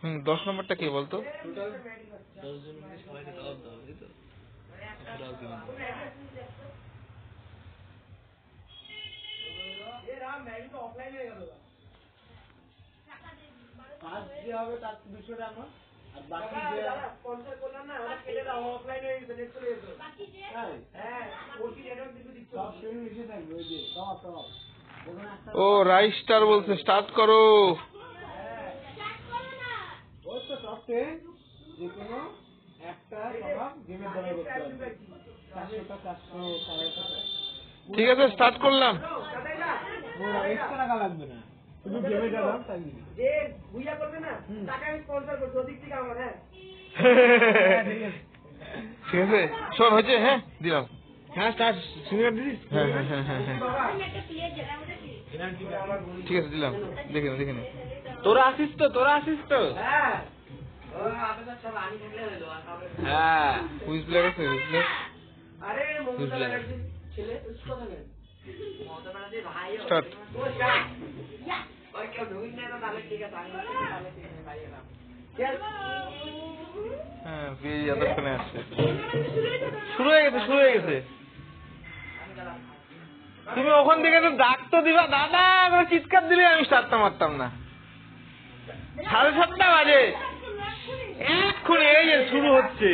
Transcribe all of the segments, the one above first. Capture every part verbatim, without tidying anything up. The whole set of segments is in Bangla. হুম দশ নম্বরটা কে বলতো? ও রাইস স্টার বলছে স্টার্ট করো। ঠিক আছে স্টার্ট করলাম। ঠিক আছে শোন হয়েছে। হ্যাঁ দিলাম। হ্যাঁ স্টার্ট সিনেমা দিস। হ্যাঁ হ্যাঁ হ্যাঁ ঠিক আছে দিলাম। দেখে না দেখে না তোরা আসিস তো তোরা আসিস তো হ্যাঁ শুরু হয়ে গেছে শুরু হয়ে গেছে। তুমি ওখান থেকে তো ডাক তো দিবা দাদা চিৎকার দিলে আমি সাতটা মারতাম না। সাড়ে সাতটা বাজে এখন এই যে শুরু হচ্ছে।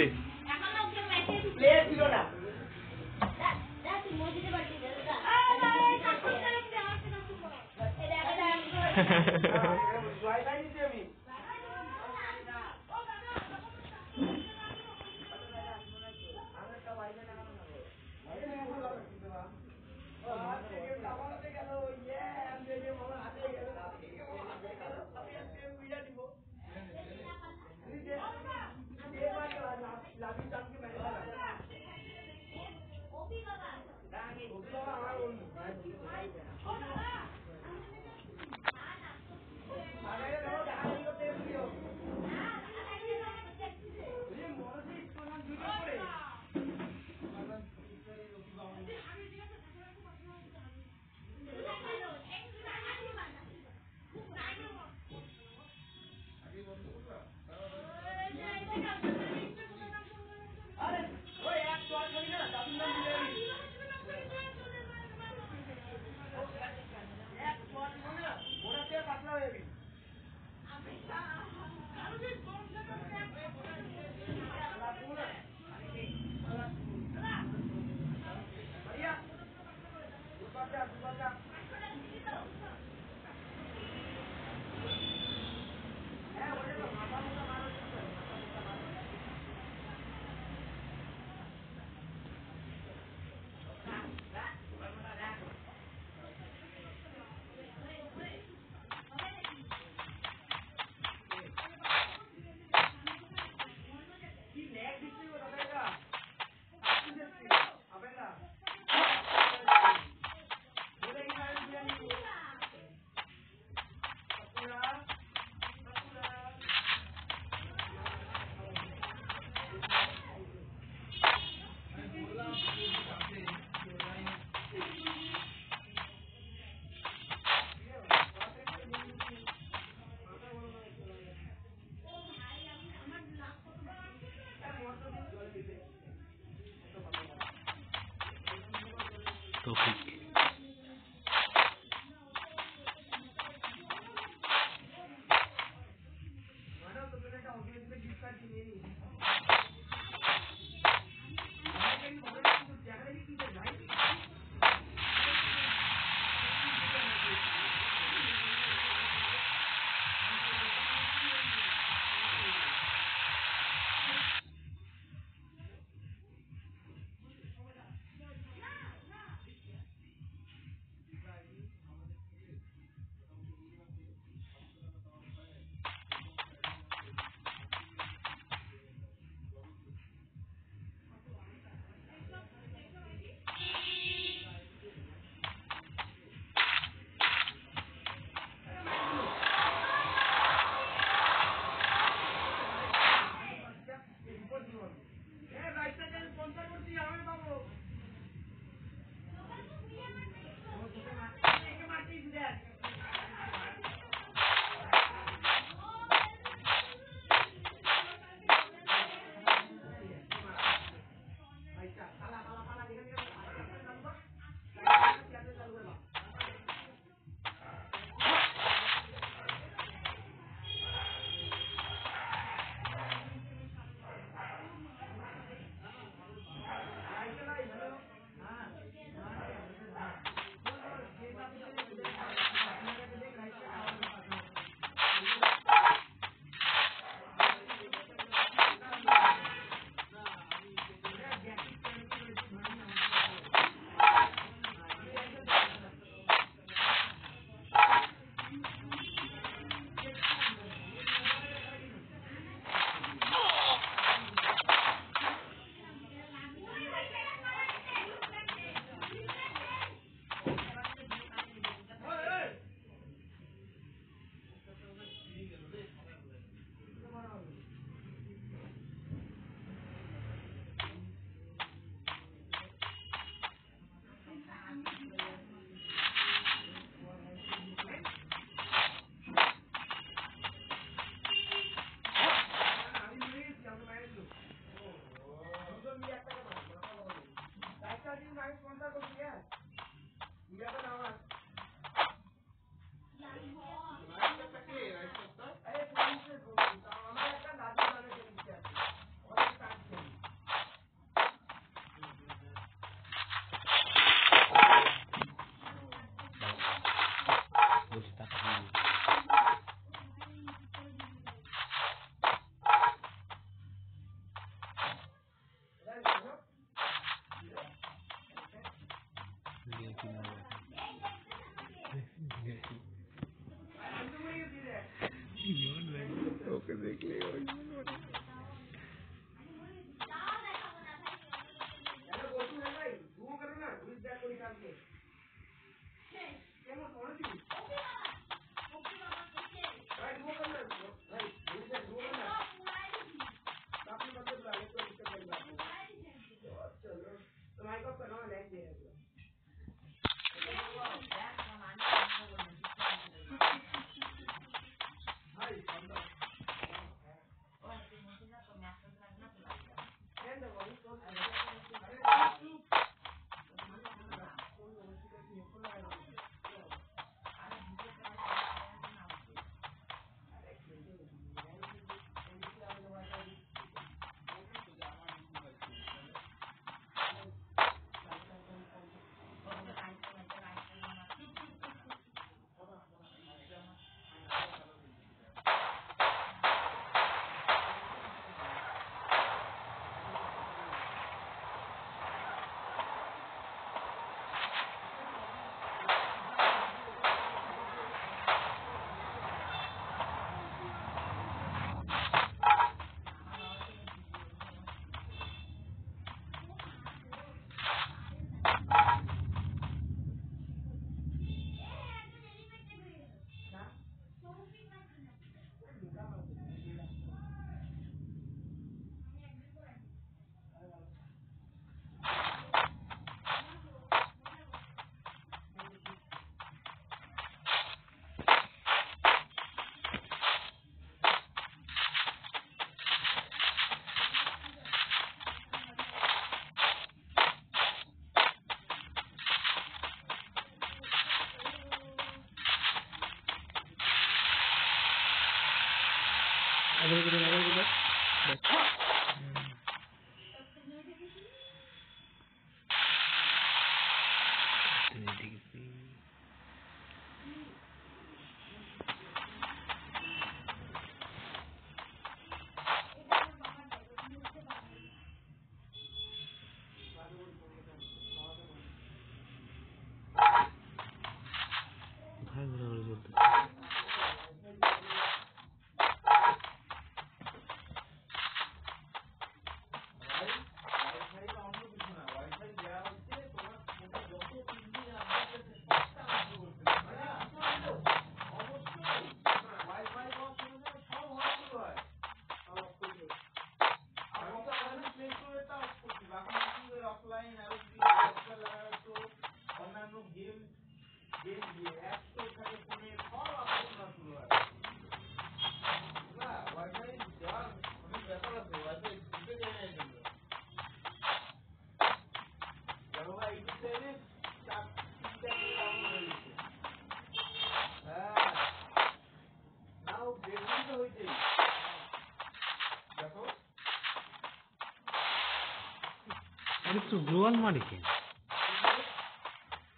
तो ग्लोअल मार के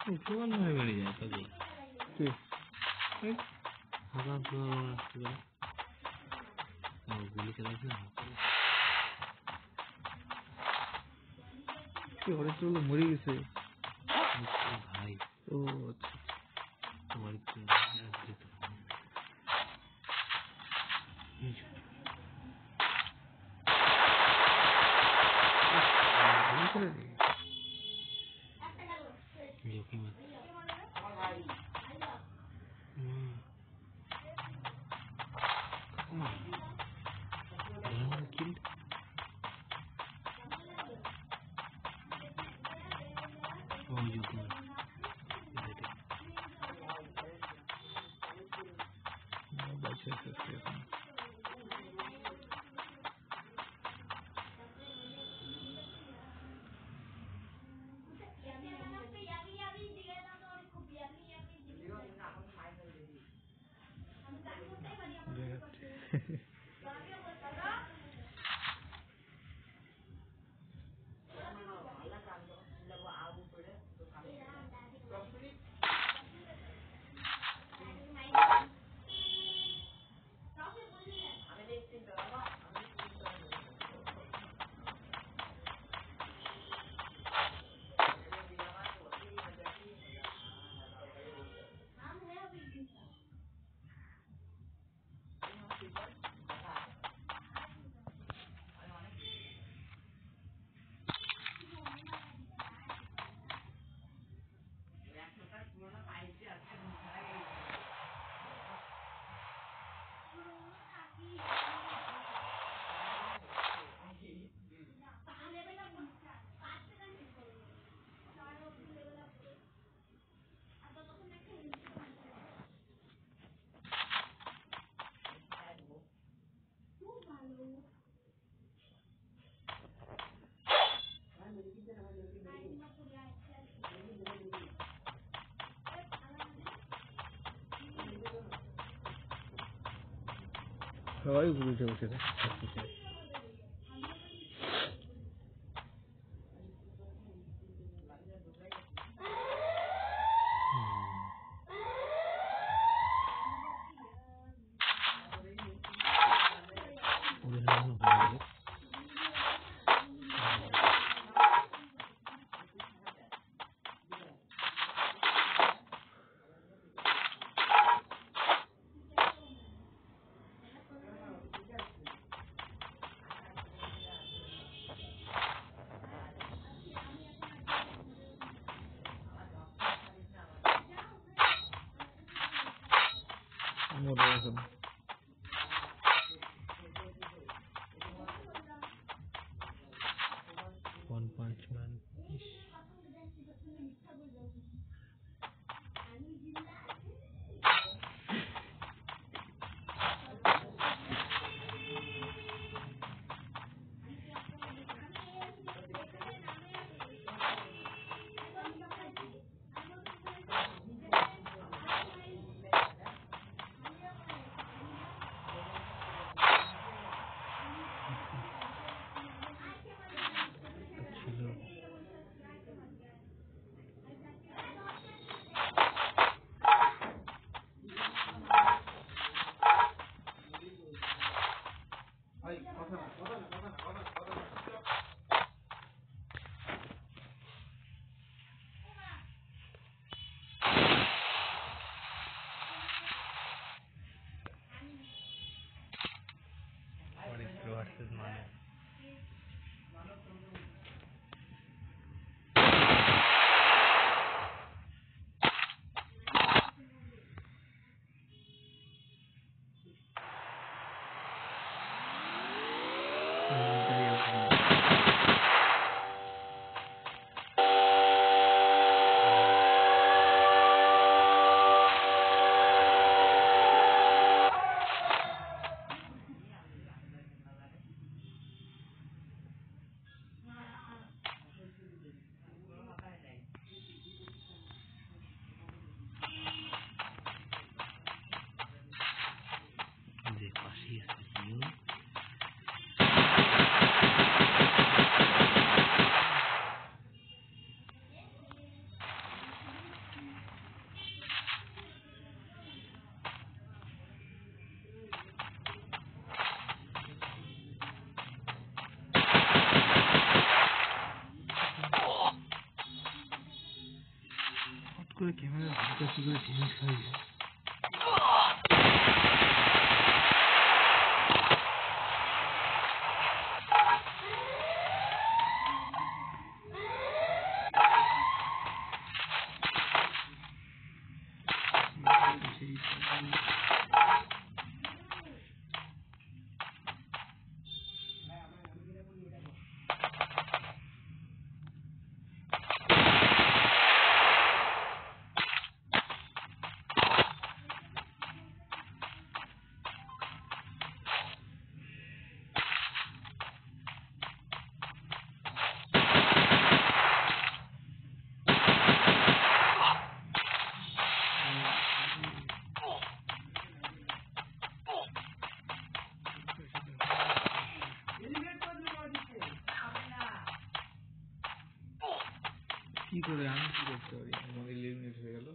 तो ग्लोअल में है वाली जाता है तो हवा ग्लोअल है और गोली चला के ये और चलो मरी गई से भाई ओ अच्छा तुम्हारी ये Apa lagi? Video kimat. Hmm. Mana? Mana kiri? Oh, video kimat. Baca sesuatu. Thank you. সবাই উঠে উঠে modernism. One Punch Man. Camera হালকা সুন্দর জিনিস হয় কি করে আমি কি করতে পারি আমার ইলিমিনেট হয়ে গেল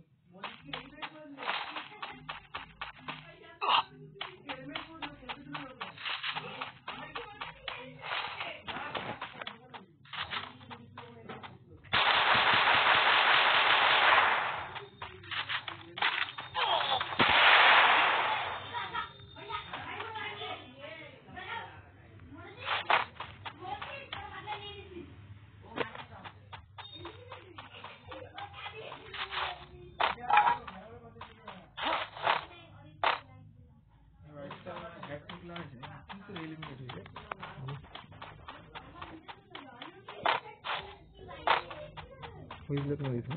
कोई लग नहीं था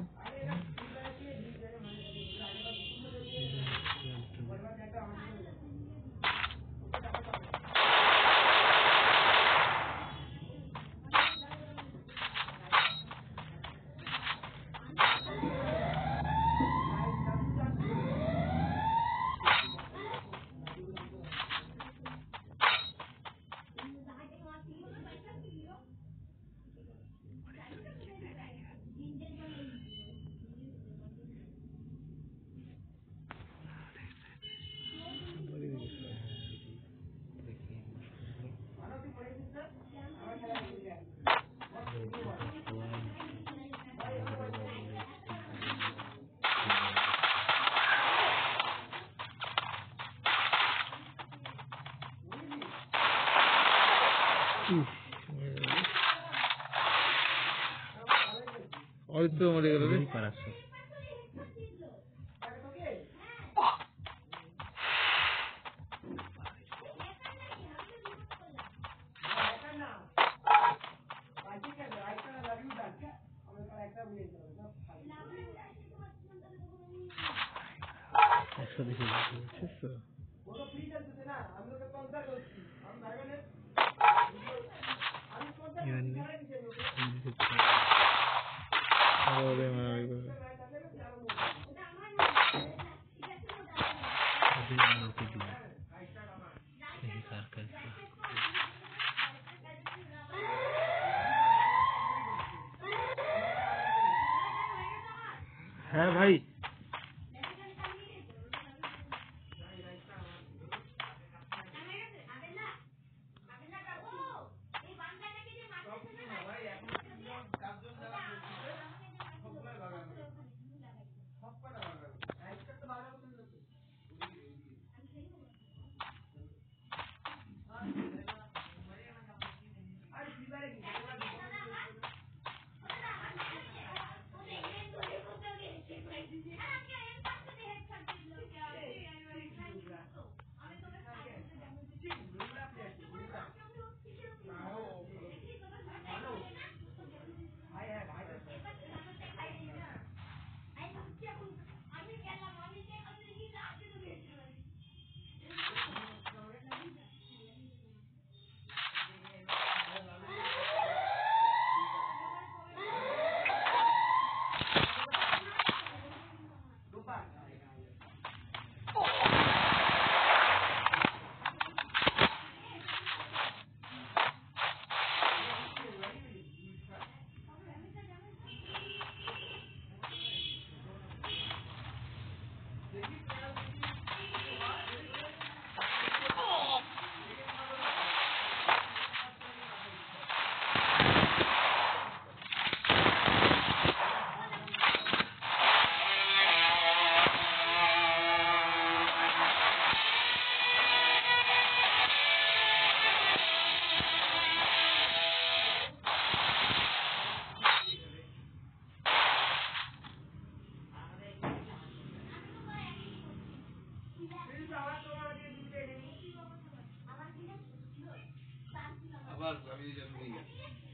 অরিত্র মরে গেল রে পারাসো হ্যাঁ ভাই I was very happy.